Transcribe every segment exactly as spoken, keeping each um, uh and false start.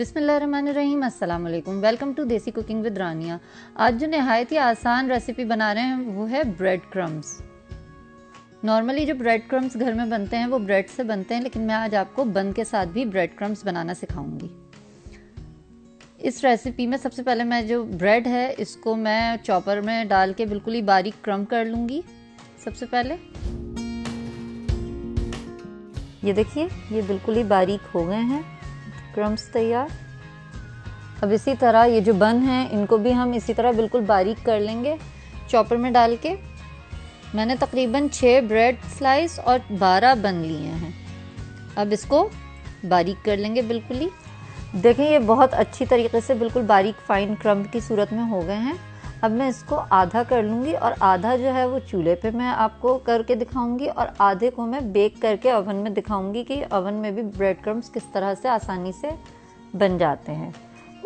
बिस्मिल्लाहिर्रहमानिर्रहीम, अस्सलाम वालेकुम। Welcome to desi cooking with Rania. आज जो नहायत ही आसान रेसिपी बना रहे हैं वो है ब्रेड क्रम्स। नॉर्मली जो ब्रेड क्रम्स घर में बनते हैं वो ब्रेड से बनते हैं, लेकिन मैं आज आपको बन के साथ भी ब्रेड क्रम्स बनाना सिखाऊंगी। इस रेसिपी में सबसे पहले मैं जो ब्रेड है इसको मैं चॉपर में डाल के बिल्कुल ही बारीक क्रम्ब कर लूँगी। सबसे पहले ये देखिए, ये बिल्कुल ही बारीक हो गए हैं क्रम्स तैयार। अब इसी तरह ये जो बन हैं इनको भी हम इसी तरह बिल्कुल बारीक कर लेंगे चॉपर में डाल के। मैंने तकरीबन छः ब्रेड स्लाइस और बारह बन लिए हैं। अब इसको बारीक कर लेंगे बिल्कुल ही। देखें ये बहुत अच्छी तरीके से बिल्कुल बारीक फाइन क्रम्ब की सूरत में हो गए हैं। अब मैं इसको आधा कर लूँगी और आधा जो है वो चूल्हे पे मैं आपको करके दिखाऊंगी और आधे को मैं बेक करके ओवन में दिखाऊंगी कि ओवन में भी ब्रेड क्रम्स किस तरह से आसानी से बन जाते हैं।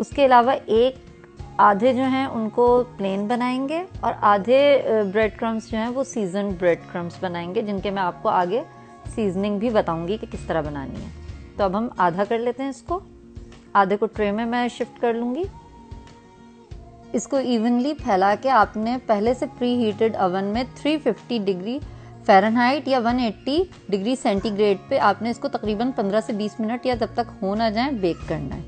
उसके अलावा एक आधे जो हैं उनको प्लेन बनाएंगे और आधे ब्रेड क्रम्स जो हैं वो सीजन ब्रेड क्रम्स बनाएंगे, जिनके मैं आपको आगे सीजनिंग भी बताऊँगी कि किस तरह बनानी है। तो अब हम आधा कर लेते हैं इसको, आधे को ट्रे में मैं शिफ्ट कर लूँगी। इसको इवनली फैला के आपने पहले से प्री हीटेड ओवन में तीन सौ पचास डिग्री फ़ारेनहाइट या एक सौ अस्सी डिग्री सेंटीग्रेड पे आपने इसको तकरीबन पंद्रह से बीस मिनट या जब तक हो ना जाए बेक करना है।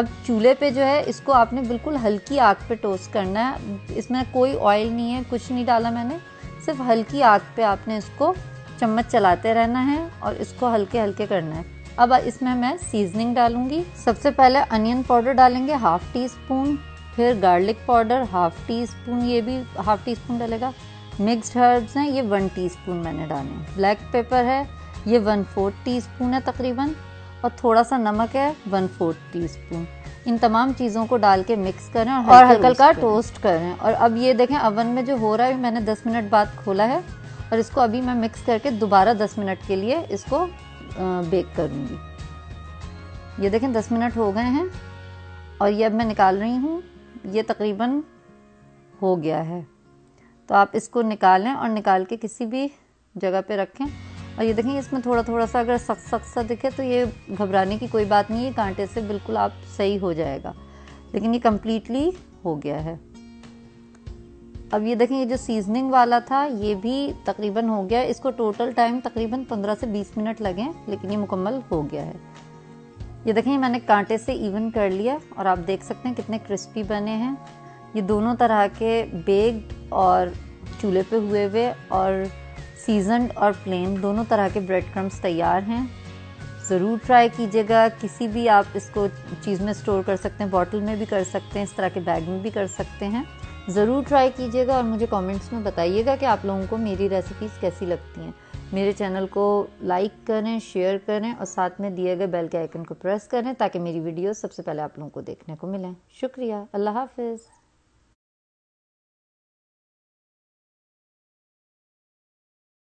अब चूल्हे पे जो है इसको आपने बिल्कुल हल्की आग पे टोस्ट करना है। इसमें कोई ऑयल नहीं है, कुछ नहीं डाला मैंने, सिर्फ हल्की आग पे आपने इसको चम्मच चलाते रहना है और इसको हल्के हल्के करना है। अब इसमें मैं सीजनिंग डालूँगी। सबसे पहले अनियन पाउडर डालेंगे हाफ़ टी स्पून, फिर garlic powder half teaspoon, ये भी हाफ़ टी स्पून डलेगा। मिक्स्ड हर्ब्स हैं ये वन टी स्पून मैंने डाले हैं। ब्लैक पेपर है ये वन फोर्थ टी स्पून है तकरीबन, और थोड़ा सा नमक है वन फोर्थ टी स्पून। इन तमाम चीज़ों को डाल के मिक्स करें और हल्का हल्का टोस्ट करें। और अब ये देखें अवन में जो हो रहा है, मैंने दस मिनट बाद खोला है और इसको अभी मैं मिक्स करके दोबारा दस मिनट के लिए इसको बेक करूँगी। ये देखें दस मिनट हो गए हैं और ये अब मैं निकाल रही हूँ। ये तकरीबन हो गया है, तो आप इसको निकालें और निकाल के किसी भी जगह पे रखें। और ये देखें इसमें थोड़ा थोड़ा सा अगर सख्त सख्त सा दिखे तो ये घबराने की कोई बात नहीं है, कांटे से बिल्कुल आप सही हो जाएगा। लेकिन ये कम्प्लीटली हो गया है। अब ये देखें ये जो सीजनिंग वाला था ये भी तकरीबन हो गया है। इसको टोटल टाइम तकरीबन पंद्रह से बीस मिनट लगें, लेकिन ये मुकम्मल हो गया है। ये देखें मैंने कांटे से इवन कर लिया और आप देख सकते हैं कितने क्रिस्पी बने हैं। ये दोनों तरह के बेक्ड और चूल्हे पे हुए हुए और सीजनड और प्लेन दोनों तरह के ब्रेड क्रम्स तैयार हैं। ज़रूर ट्राई कीजिएगा। किसी भी आप इसको चीज़ में स्टोर कर सकते हैं, बॉटल में भी कर सकते हैं, इस तरह के बैग में भी कर सकते हैं। ज़रूर ट्राई कीजिएगा और मुझे कमेंट्स में बताइएगा कि आप लोगों को मेरी रेसिपीज़ कैसी लगती हैं। मेरे चैनल को लाइक करें, शेयर करें और साथ में दिए गए बेल के आइकन को प्रेस करें ताकि मेरी वीडियो सबसे पहले आप लोगों को देखने को मिलें। शुक्रिया। अल्लाह हाफ़िज़।